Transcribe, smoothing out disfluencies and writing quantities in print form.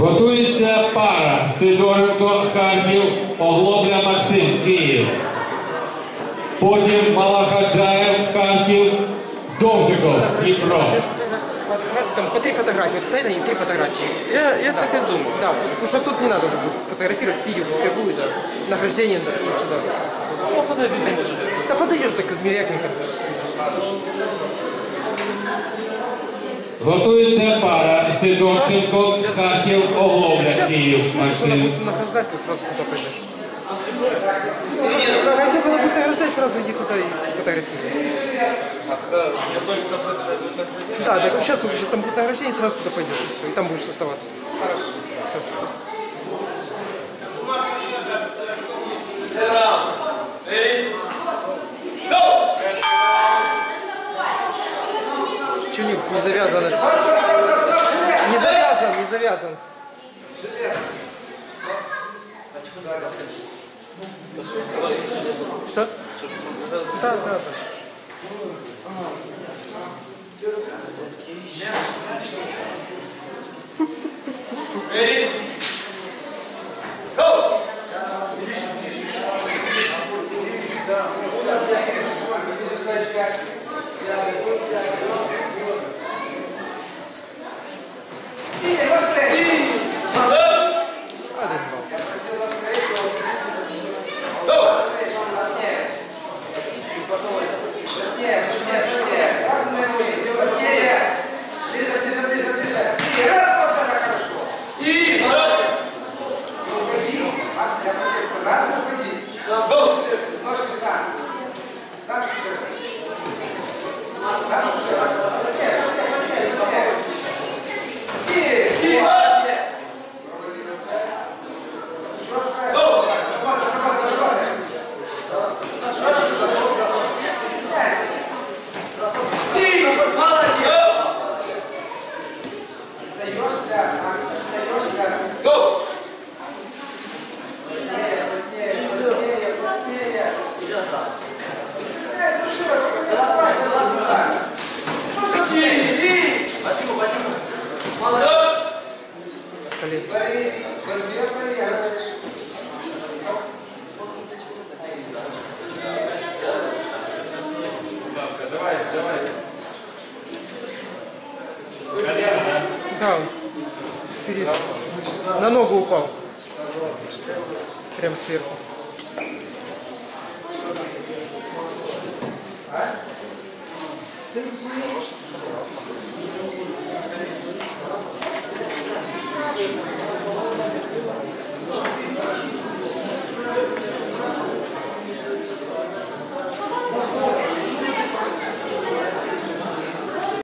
Готується пара Сидор Тонт-Карьєв, Оглобля-Максим, Київ. Потім Малахаджаєв, Харків, Довжиков і Пром. По три фотографии, вот стоит они, три фотографии. Я так и думаю, да. Потому что тут не надо уже будет фотографировать, видео пускай будет, да. Нахождение лучше, да. Ну, подойди. Да подойдешь, так как мирякненько. Готовится пара Сидорченко, Харьков, Оглобля, Киев, Максим. Нахождать, то сразу туда пойдешь. Хотя, когда будешь награждать, сразу иди туда и фотографируй. Да, так вот сейчас уже там будет награждение, сразу туда пойдешь, и все, и там будешь оставаться. Чего не завязано? Не завязан, не завязан. Что? Да, да. Ready? Go! Да, вперед. На ногу упал. Прям сверху.